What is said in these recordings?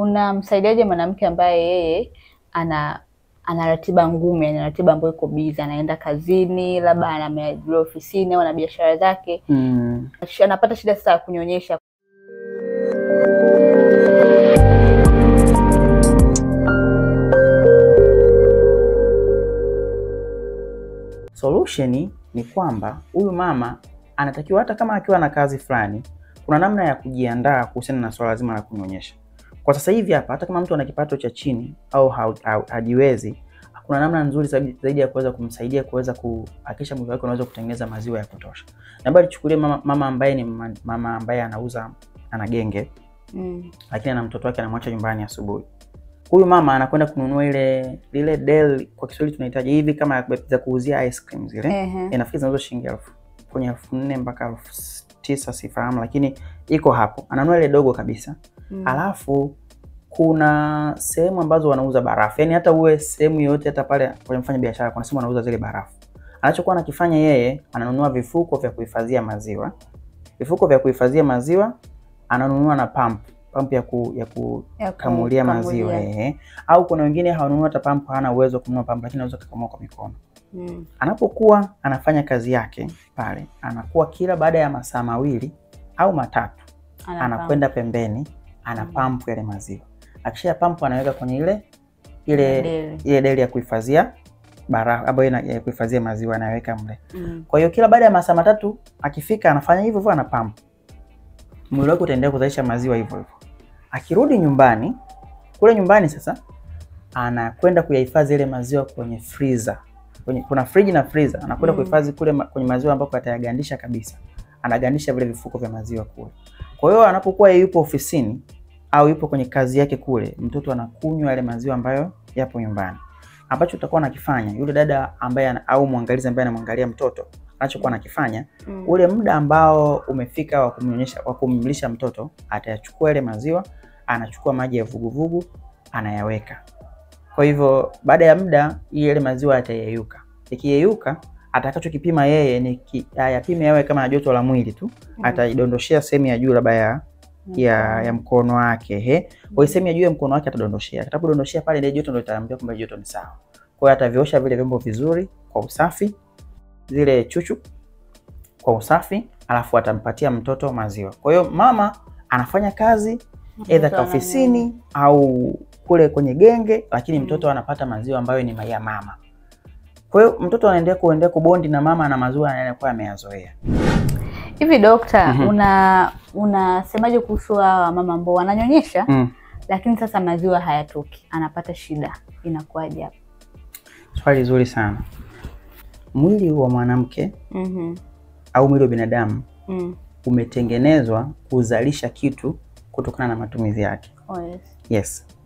unamsaidiaje mwanamke ambaye yeye ana ratiba ngumu, ana ratiba ambayo iko busy, anaenda kazini, labda ana ofisini au ana biashara zake. Anapata shida sasa kunyonyesha. Solution ni kwamba huyu mama anatakiwa hata kama akiwa na kazi fulani, kuna namna ya kujiandaa kuhusiana na swala zima la kunyonyesha. Kwa sasa hivi hapa hata kama mtu ana kipato cha chini au hajiwezi, kuna namna nzuri zaidi ya kuweza kumsaidia kuweza kuhakikisha mwili wake unaweza kutengeneza maziwa ya kutosha. Na bali chukulie mama ambaye ni mama ambaye anauza anagenge. Lakini ana mtoto wake anamwacha nyumbani asubuhi. Huyu mama anakwenda kununua ile Deli, kwa Kiswahili tunahitaji hivi kama za kuuzia ice cream zile. Inafikiri zinazo shilingi 1000 kwenye 4000 mpaka 9000 sifahamu, lakini iko hapo. Ananunua ile dogo kabisa. Alafu kuna sehemu ambazo wanauza barafu. Yaani hata uwe sehemu yote hata pale kwa mfanya biashara kuna sehemu wanauza zile barafu. Anachokuwa anakifanya yeye, ananunua vifuko vya kuhifadhia maziwa. Vifuko vya kuhifadhia maziwa ananunua na pump ya kukamulia maziwa au kuna wengine hawanunua hata pump, hana uwezo kununua pump lakini anaweza kukamua kwa mikono. Anapokuwa anafanya kazi yake pale, anakuwa kila baada ya masaa 2 au 3 anakwenda pembeni, ana pump yale maziwa. Akisha pump anaweka kwenye ile deli ya kuhifadhia barafu ambayo ya kuhifadhia maziwa anaweka mle. Kwa hiyo kila baada ya masaa 3 akifika anafanya hivyo hivyo, ana pump. Mwili wake utaendelea kuzalisha maziwa hivyo hivyo. Akirudi nyumbani, kule nyumbani sasa anakwenda kuyahifadhi ile maziwa kwenye freezer. Kuna fridge na freezer, anakwenda kuhifadhi kule kwenye maziwa ambapo atayagandisha kabisa. Anagandisha vile vifuko vya maziwa kule. Kwa hiyo anapokuwa yupo ofisini au yupo kwenye kazi yake kule, mtoto anakunywa ile maziwa ambayo yapo nyumbani. Ambacho utakuwa anakifanya, yule dada ambaye au muangalizi ambaye anamwangalia mtoto, anachokuwa anakifanya, ule muda ambao umefika wa kumnyonyesha, wa kumlisha mtoto, atayachukua ile maziwa, anachukua maji ya vuguvugu, anayaweka. Kwa hivyo baada ya muda ile maziwa atayeyuka. Ikiyeyuka, atakachokipima yeye ni yapime yawe kama joto la mwili tu, ataidondoshia sehemu ya juu labda ya mkono wake. Kwa hiyo sehemu ya juu ya mkono wake atadondoshea. Atapodondoshea pale ile joto ndio itaambia kwamba joto ni sawa. Kwa hiyo ataviosha vile vyombo vizuri kwa usafi, zile chuchu kwa usafi, alafu atampatia mtoto maziwa. Kwa hiyo mama anafanya kazi either kwa ofisini au kule kwenye genge, lakini mtoto anapata maziwa ambayo ni ya mama. Kwa hiyo mtoto anaendelea kuendelea kubondi na mama na maziwa anayokuwa ameyazoea. Hivi dokta, unasemaje kuhusu mama ambao wananyonyesha lakini sasa maziwa hayatoki, anapata shida, inakuwaje hapo? Swali zuri sana. Mwili wa mwanamke au mwili wa binadamu umetengenezwa kuzalisha kitu kutokana na matumizi yake.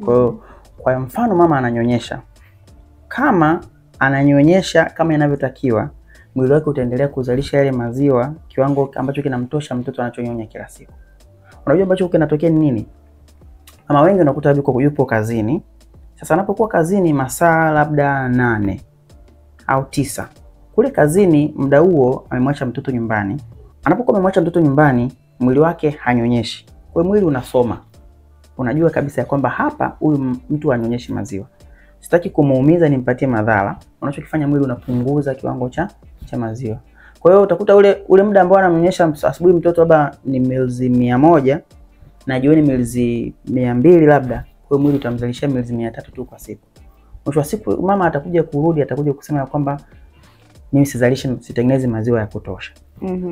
Kwa mfano mama ananyonyesha, kama inavyotakiwa, mwili wake utaendelea kuzalisha yale maziwa kiwango ambacho kinamtosha mtoto anachonyonya kila siku. Unajua ambacho kinatokea ni nini? Mama wengi unakuta yupo kazini. Sasa anapokuwa kazini masaa labda 8 au 9 kule kazini, muda huo amemwacha mtoto nyumbani. Anapokuwa amemwacha mtoto nyumbani, mwili wake hanyonyeshi. Kwa mwili unasoma. Unajua kabisa kwamba hapa huyu mtu ananyonyeshi maziwa. Sitaki kumuumiza nimpatie madhara. Unachokifanya mwili unapunguza kiwango cha maziwa. Kwa hiyo utakuta ule muda ambao ananyonyesha asubuhi mtoto labda ni milizi 100 na jioni milizi 200 labda. Kwa mwili utamzalisha milizi 300 tu kwa siku. Mwisho wa siku mama atakuja kurudi, atakuja kusema kwamba mimi sitengenezi maziwa ya kutosha.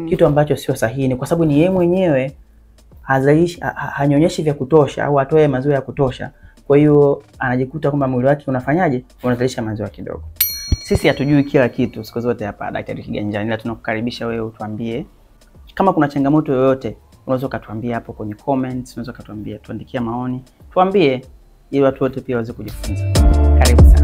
Kitu ambacho sio sahihi, kwa sababu ni yeye mwenyewe hanyonyeshi vya kutosha au atoe maziwa ya kutosha. Kwa hiyo anajikuta kwamba mwili wake unafanyaje? Unazalisha maziwa kidogo. Sisi hatujui kila kitu siku zote hapa Daktari Kiganjani, na tunakukaribisha wewe utuambie. Kama kuna changamoto yoyote, unaweza kutuambia hapo kwenye comments, unaweza kutuambia, tuandikia maoni. Tuambie ili watu wote pia waweze kujifunza. Karibu sana.